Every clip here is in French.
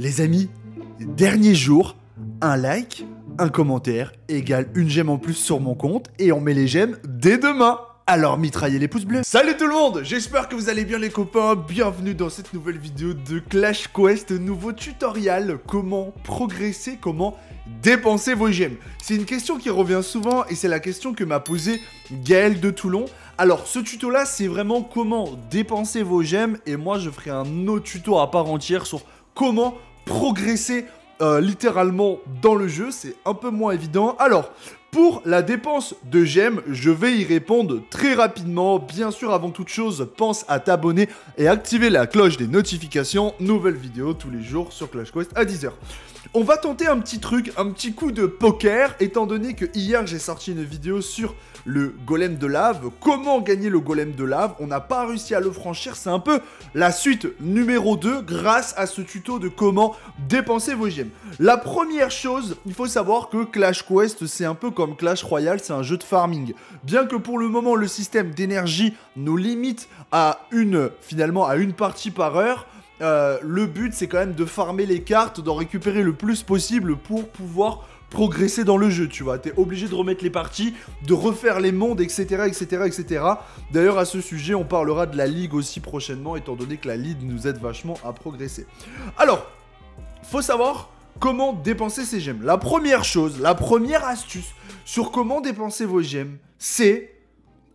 Les amis, dernier jour, un like, un commentaire égale une gemme en plus sur mon compte et on met les gemmes dès demain. Alors mitraillez les pouces bleus. Salut tout le monde, j'espère que vous allez bien les copains. Bienvenue dans cette nouvelle vidéo de Clash Quest. Nouveau tutoriel, comment progresser, comment dépenser vos gemmes. C'est une question qui revient souvent et c'est la question que m'a posée Gaël de Toulon. Alors ce tuto là, c'est vraiment comment dépenser vos gemmes. Et moi je ferai un autre tuto à part entière sur comment progresser littéralement dans le jeu. C'est un peu moins évident. Alors pour la dépense de gemmes, je vais y répondre très rapidement. Bien sûr, avant toute chose, pense à t'abonner et activer la cloche des notifications. Nouvelle vidéo tous les jours sur Clash Quest à 10h. On va tenter un petit truc, un petit coup de poker, étant donné que hier, j'ai sorti une vidéo sur le golem de lave. Comment gagner le golem de lave? On n'a pas réussi à le franchir. C'est un peu la suite numéro 2 grâce à ce tuto de comment dépenser vos gemmes. La première chose, il faut savoir que Clash Quest, c'est un peu comme Clash Royale, c'est un jeu de farming. Bien que pour le moment, le système d'énergie nous limite à une partie par heure, le but, c'est quand même de farmer les cartes, d'en récupérer le plus possible pour pouvoir progresser dans le jeu, tu vois. T'es obligé de remettre les parties, de refaire les mondes, etc., etc., etc. D'ailleurs, à ce sujet, on parlera de la ligue aussi prochainement, étant donné que la ligue nous aide vachement à progresser. Alors, faut savoir comment dépenser ses gemmes. La première chose, la première astuce sur comment dépenser vos gemmes, c'est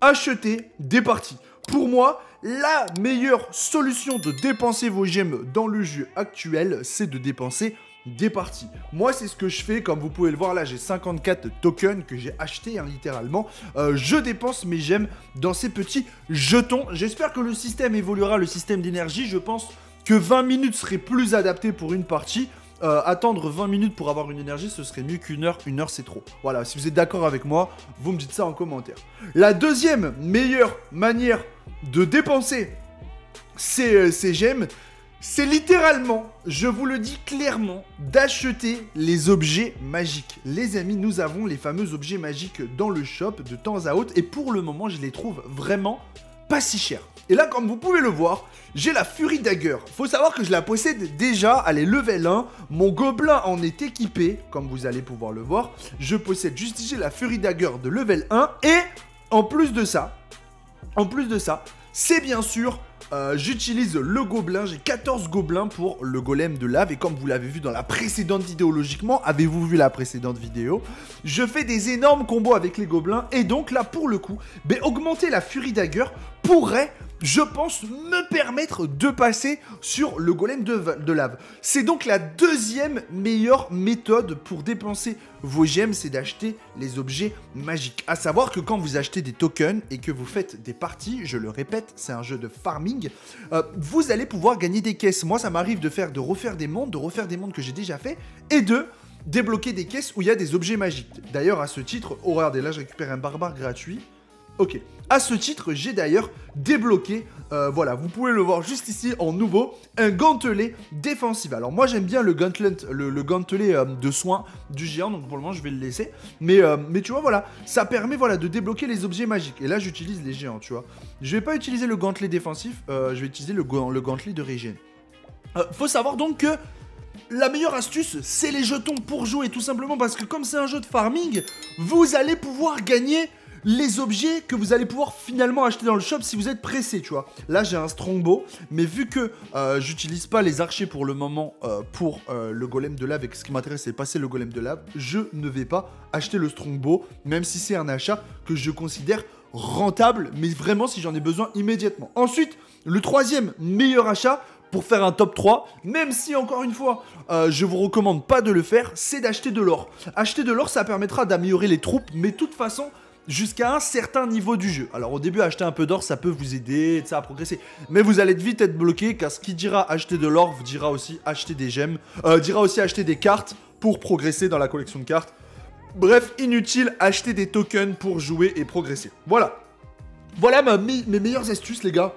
acheter des parties. Pour moi, la meilleure solution de dépenser vos gemmes dans le jeu actuel, c'est de dépenser des parties. Moi, c'est ce que je fais. Comme vous pouvez le voir, là, j'ai 54 tokens que j'ai acheté, hein, littéralement. Je dépense mes gemmes dans ces petits jetons. J'espère que le système évoluera, le système d'énergie. Je pense que 20 minutes serait plus adapté pour une partie. Attendre 20 minutes pour avoir une énergie, ce serait mieux qu'une heure. Une heure, c'est trop. Voilà, si vous êtes d'accord avec moi, vous me dites ça en commentaire. La deuxième meilleure manière de dépenser ces gemmes, c'est littéralement, je vous le dis clairement, d'acheter les objets magiques. Les amis, nous avons les fameux objets magiques dans le shop de temps à autre. Et pour le moment, je les trouve vraiment pas si chers. Et là, comme vous pouvez le voir, j'ai la Fury Dagger. Faut savoir que je la possède déjà, elle est level 1. Mon gobelin en est équipé, comme vous allez pouvoir le voir. Je possède juste ici la Fury Dagger de level 1. Et en plus de ça, c'est bien sûr, j'utilise le gobelin. J'ai 14 gobelins pour le golem de lave. Et comme vous l'avez vu dans la précédente vidéo, logiquement, avez-vous vu la précédente vidéo? Je fais des énormes combos avec les gobelins. Et donc là, pour le coup, bah, augmenter la Fury Dagger pourrait, je pense, me permettre de passer sur le golem de lave. C'est donc la deuxième meilleure méthode pour dépenser vos gemmes, c'est d'acheter les objets magiques. À savoir que quand vous achetez des tokens et que vous faites des parties, je le répète, c'est un jeu de farming, vous allez pouvoir gagner des caisses. Moi, ça m'arrive de refaire des mondes, que j'ai déjà fait, et de débloquer des caisses où il y a des objets magiques. D'ailleurs, à ce titre, oh regardez, là, je récupère un barbare gratuit. Ok, à ce titre, j'ai d'ailleurs débloqué, voilà, vous pouvez le voir juste ici en nouveau, un gantelet défensif. Alors moi, j'aime bien le gantelet de soins du géant, donc pour le moment, je vais le laisser. Mais tu vois, voilà, ça permet de débloquer les objets magiques. Et là, j'utilise les géants, tu vois. Je vais pas utiliser le gantelet défensif, je vais utiliser le gantelet de régène. Faut savoir donc que la meilleure astuce, c'est les jetons pour jouer, tout simplement parce que comme c'est un jeu de farming, vous allez pouvoir gagner les objets que vous allez pouvoir finalement acheter dans le shop si vous êtes pressé, tu vois. Là, j'ai un strongbow, mais vu que j'utilise pas les archers pour le moment pour le golem de lave, et que ce qui m'intéresse, c'est passer le golem de lave, je ne vais pas acheter le strongbow, même si c'est un achat que je considère rentable, mais vraiment si j'en ai besoin immédiatement. Ensuite, le troisième meilleur achat, pour faire un top 3, même si encore une fois, je vous recommande pas de le faire, c'est d'acheter de l'or. Acheter de l'or, ça permettra d'améliorer les troupes, mais de toute façon, jusqu'à un certain niveau du jeu. Alors au début, acheter un peu d'or, ça peut vous aider à progresser, mais vous allez vite être bloqué, car ce qui dira acheter de l'or vous dira aussi acheter des gemmes, dira aussi acheter des cartes pour progresser dans la collection de cartes. Bref, inutile, acheter des tokens pour jouer et progresser. Voilà, voilà mes meilleures astuces, les gars.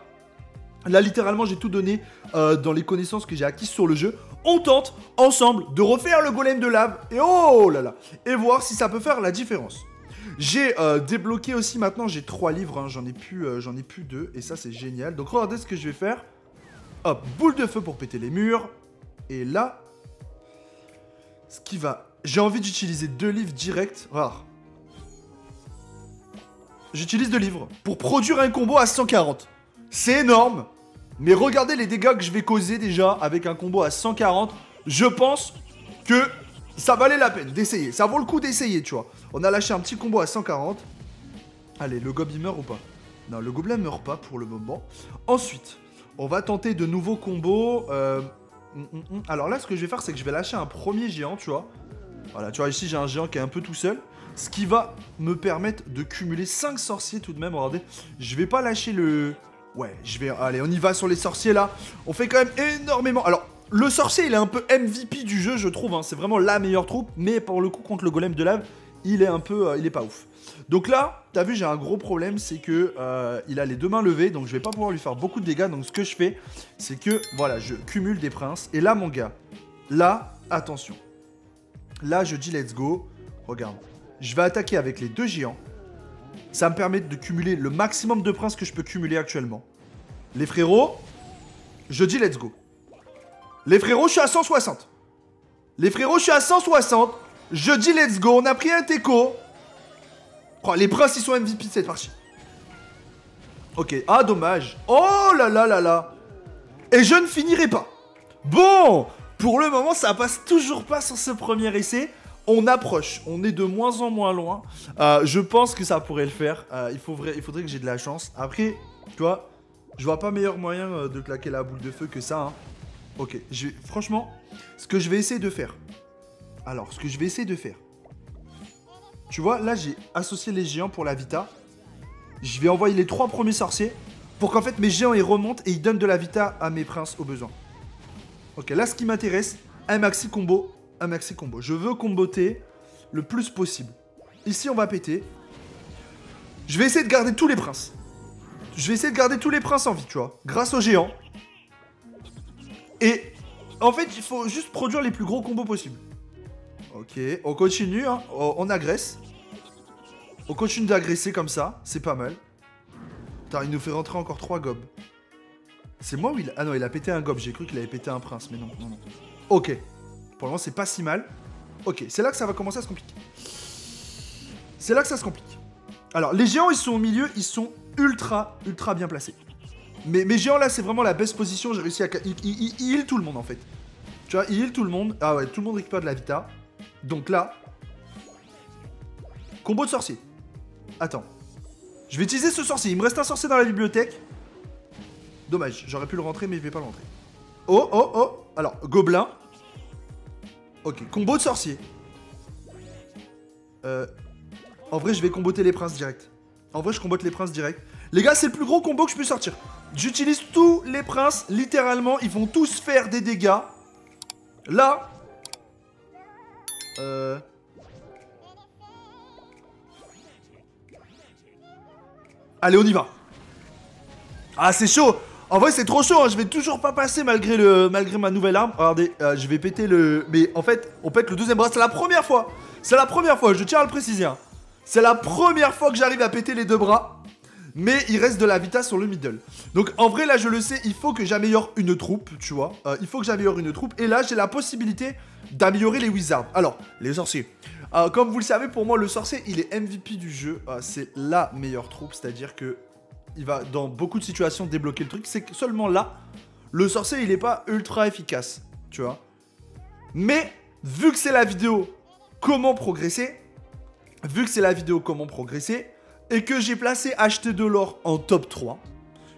Là, littéralement, j'ai tout donné dans les connaissances que j'ai acquises sur le jeu. On tente, ensemble, de refaire le golem de lave, et oh là là, et voir si ça peut faire la différence. J'ai débloqué aussi maintenant, j'ai 3 livres, hein, j'en ai plus 2, et ça c'est génial. Donc regardez ce que je vais faire. Hop, boule de feu pour péter les murs. Et là, Ce qui va. J'ai envie d'utiliser deux livres directs. Rare. J'utilise deux livres pour produire un combo à 140. C'est énorme. Mais regardez les dégâts que je vais causer déjà avec un combo à 140. Je pense que ça valait la peine d'essayer. Ça vaut le coup d'essayer, tu vois. On a lâché un petit combo à 140. Allez, le gob il meurt ou pas? Non, le gobelin meurt pas pour le moment. Ensuite, on va tenter de nouveaux combos. Alors là, ce que je vais faire, c'est que je vais lâcher un premier géant, tu vois. Voilà, tu vois, ici, j'ai un géant qui est un peu tout seul. Ce qui va me permettre de cumuler 5 sorciers tout de même. Regardez, je vais pas lâcher le... Ouais, je vais... Allez, on y va sur les sorciers, là. On fait quand même énormément... Alors, le sorcier, il est un peu MVP du jeu, je trouve. Hein. C'est vraiment la meilleure troupe. Mais pour le coup, contre le golem de lave, il est un peu... il est pas ouf. Donc là, t'as vu, j'ai un gros problème, c'est que il a les deux mains levées, donc je vais pas pouvoir lui faire beaucoup de dégâts. Donc ce que je fais, c'est que, voilà, je cumule des princes. Et là, mon gars, là, attention. Là, je dis let's go. Regarde, je vais attaquer avec les deux géants. Ça me permet de cumuler le maximum de princes que je peux cumuler actuellement. Les frérots, je dis let's go. Les frérots, je suis à 160. Les frérots, je suis à 160. Je dis let's go. On a pris un teco. Oh, les princes, ils sont MVP de cette partie. Ok. Ah, dommage. Oh là là là là. Et je ne finirai pas. Bon, pour le moment, ça passe toujours pas sur ce premier essai. On approche. On est de moins en moins loin. Je pense que ça pourrait le faire. Il faudrait que j'ai de la chance. Après, tu vois, je vois pas meilleur moyen de claquer la boule de feu que ça. Hein. Ok. Franchement, ce que je vais essayer de faire. Alors, ce que je vais essayer de faire. Tu vois, là, j'ai associé les géants pour la vita. Je vais envoyer les 3 premiers sorciers pour qu'en fait, mes géants, ils remontent et ils donnent de la vita à mes princes au besoin. Ok, là, ce qui m'intéresse, un maxi combo, un maxi combo. Je veux comboter le plus possible. Ici, on va péter. Je vais essayer de garder tous les princes. Je vais essayer de garder tous les princes en vie, tu vois, grâce aux géants. Et en fait, il faut juste produire les plus gros combos possibles. Ok, on continue, hein. On agresse. On continue d'agresser comme ça, c'est pas mal. Putain, il nous fait rentrer encore 3 gobs. C'est moi ou il... Ah non, il a pété un gob, j'ai cru qu'il avait pété un prince, mais non, non, non. Ok, pour le moment, c'est pas si mal. Ok, c'est là que ça va commencer à se compliquer. C'est là que ça se complique. Alors, les géants, ils sont au milieu, ils sont ultra, ultra bien placés. Mais mes géants, là, c'est vraiment la best position, j'ai réussi à... Ils heal tout le monde, en fait. Tu vois, ils heal tout le monde. Ah ouais, tout le monde récupère de la vita. Donc là, combo de sorcier. Attends. Je vais utiliser ce sorcier. Il me reste un sorcier dans la bibliothèque. Dommage, j'aurais pu le rentrer, mais je vais pas le rentrer. Oh, oh, oh. Alors, gobelin. Ok, combo de sorcier. En vrai, je vais comboter les princes direct. En vrai, je combote les princes direct. Les gars, c'est le plus gros combo que je puisse sortir. J'utilise tous les princes, littéralement. Ils vont tous faire des dégâts. Là... Allez, on y va. Ah, c'est chaud. En vrai, c'est trop chaud, hein. Je vais toujours pas passer malgré ma nouvelle arme. Regardez, je vais péter le... Mais en fait, on pète le deuxième bras. C'est la première fois. C'est la première fois, je tiens à le préciser, hein. C'est la première fois que j'arrive à péter les deux bras. Mais il reste de la vita sur le middle. Donc en vrai, là, je le sais, il faut que j'améliore une troupe, tu vois. Il faut que j'améliore une troupe. Et là, j'ai la possibilité d'améliorer les wizards. Alors, les sorciers. Comme vous le savez, pour moi, le sorcier, il est MVP du jeu. C'est la meilleure troupe, c'est-à-dire que il va, dans beaucoup de situations, débloquer le truc. C'est que seulement là, le sorcier, il n'est pas ultra efficace, tu vois. Mais, vu que c'est la vidéo comment progresser, et que j'ai placé acheter de l'or en top 3,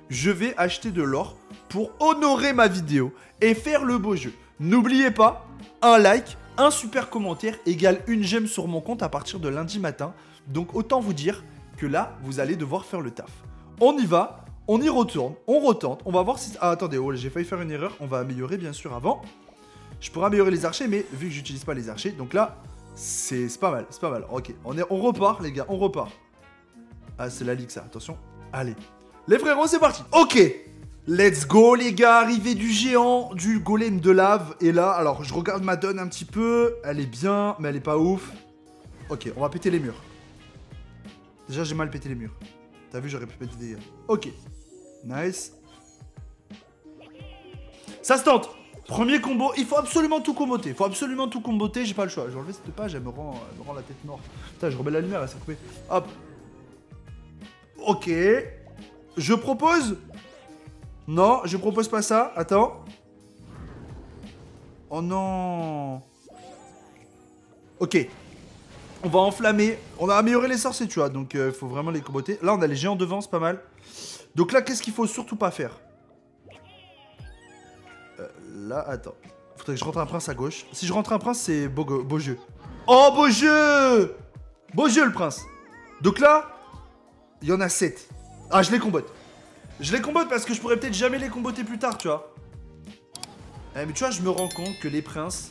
je vais acheter de l'or pour honorer ma vidéo et faire le beau jeu. N'oubliez pas, un like, un super commentaire égale une gemme sur mon compte à partir de lundi matin. Donc autant vous dire que là, vous allez devoir faire le taf. On y va, on y retourne, on retente, on va voir si... Ah attendez, oh, j'ai failli faire une erreur, on va améliorer bien sûr avant. Je pourrais améliorer les archers, mais vu que j'utilise pas les archers, donc là, c'est pas mal, c'est pas mal. Ok, on repart les gars, on repart. Ah, c'est la ligue, ça. Attention. Allez. Les frérots, c'est parti. Ok. Let's go, les gars. Arrivée du géant, du golem de lave. Et là, alors, je regarde ma donne un petit peu. Elle est bien, mais elle est pas ouf. Ok, on va péter les murs. Déjà, j'ai mal pété les murs. T'as vu, j'aurais pu péter des... Ok. Nice. Ça se tente. Premier combo, il faut absolument tout comboter. J'ai pas le choix. Je vais enlever cette page, elle me rend la tête morte. Putain, je remets la lumière, elle s'est coupée. Hop. Ok. Je propose... Non, je propose pas ça. Attends. Oh non. Ok. On va enflammer. On a amélioré les sorts, tu vois. Donc, il faut vraiment les comboter. Là, on a les géants devant, c'est pas mal. Donc là, qu'est-ce qu'il faut surtout pas faire? Là, attends. Faudrait que je rentre un prince à gauche. Si je rentre un prince, c'est beau jeu. Oh, beau jeu! Beau jeu, le prince. Donc là, il y en a 7. Ah, je les combote. Je les combote parce que je pourrais peut-être jamais les comboter plus tard, tu vois. Mais tu vois, je me rends compte que les princes...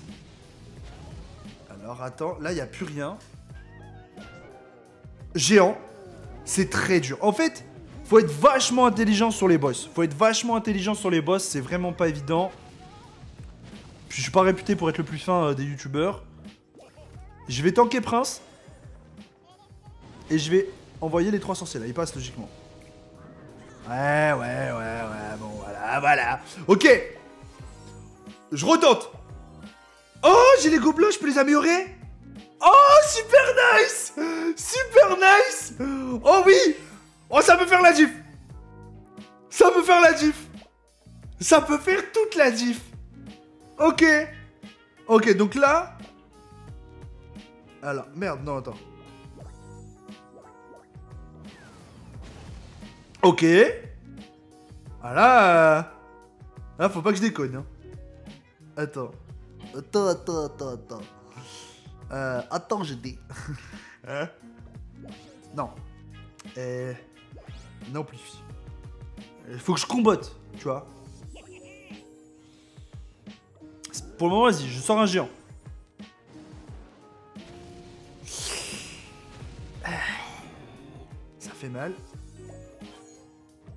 Alors, attends. Là, il n'y a plus rien. Géant. C'est très dur. En fait, faut être vachement intelligent sur les boss. C'est vraiment pas évident. Puis je suis pas réputé pour être le plus fin des youtubeurs. Je vais tanker prince. Et je vais envoyer les trois sorciers là. Ils passent logiquement. Ouais. Bon, voilà. Ok. Je retente. Oh, j'ai les gobelins, je peux les améliorer. Oh, super nice. Oh oui. Oh, ça peut faire la diff. Ça peut faire toute la diff. Ok. Ok, donc là... Alors, merde, non, attends. Ok. Ah là... Là, faut pas que je déconne, hein. Attends. Attends, je dé... Hein? Non. Non plus. Faut que je combote, tu vois. Pour le moment, vas-y, je sors un géant. Ça fait mal.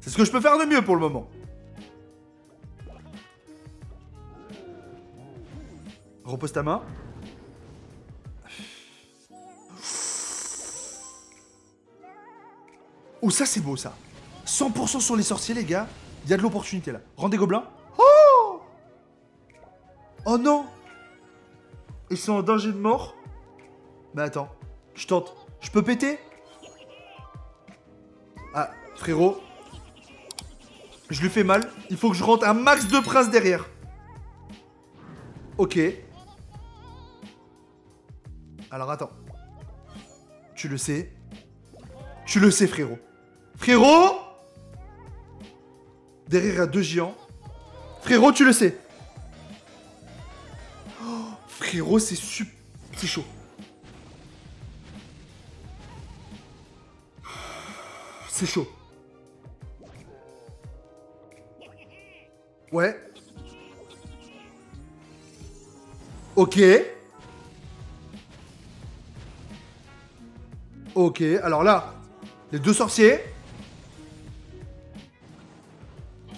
C'est ce que je peux faire de mieux pour le moment. Repose ta main. Oh, ça, c'est beau, ça. 100% sur les sorciers, les gars. Il y a de l'opportunité, là. Rendez gobelins. Oh non! Ils sont en danger de mort. Mais attends, je tente. Je peux péter? Ah, frérot. Je lui fais mal. Il faut que je rentre un max de princes derrière. Ok. Alors attends. Tu le sais. Frérot. Derrière, il y a deux géants. Frérot, tu le sais. Frérot, c'est super... C'est chaud. Ouais. Ok. Ok, alors là, les deux sorciers.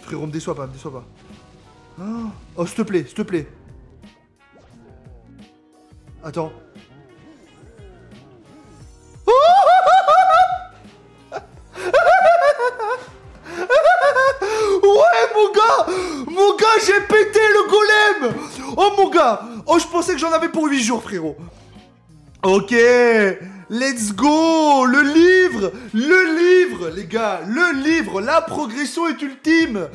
Frérot, me déçois pas, Oh, s'il te plaît, Attends. Ouais, mon gars, j'ai pété le golem. Oh, mon gars. Oh, je pensais que j'en avais pour 8 jours, frérot. Ok. Let's go. Le livre, les gars. Le livre. La progression est ultime.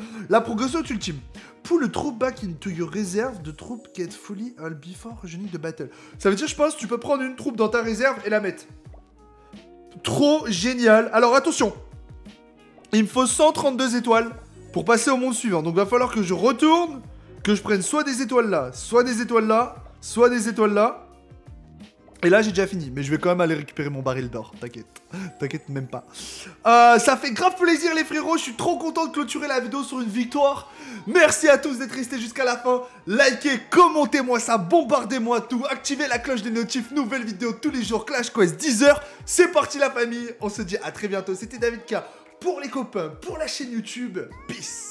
Pull le troop back into your reserve de troop get fully all before joining the battle. Ça veut dire, je pense, tu peux prendre une troupe dans ta réserve et la mettre. Trop génial. Alors, attention. Il me faut 132 étoiles pour passer au monde suivant. Donc, il va falloir que je retourne, que je prenne soit des étoiles là, Et là, j'ai déjà fini. Mais je vais quand même aller récupérer mon baril d'or. T'inquiète. T'inquiète même pas. Ça fait grave plaisir, les frérots. Je suis trop content de clôturer la vidéo sur une victoire. Merci à tous d'être restés jusqu'à la fin. Likez, commentez-moi ça, bombardez-moi tout. Activez la cloche des notifs. Nouvelle vidéo tous les jours. Clash Quest 10h. C'est parti, la famille. On se dit à très bientôt. C'était David K. Pour les copains, pour la chaîne YouTube. Peace.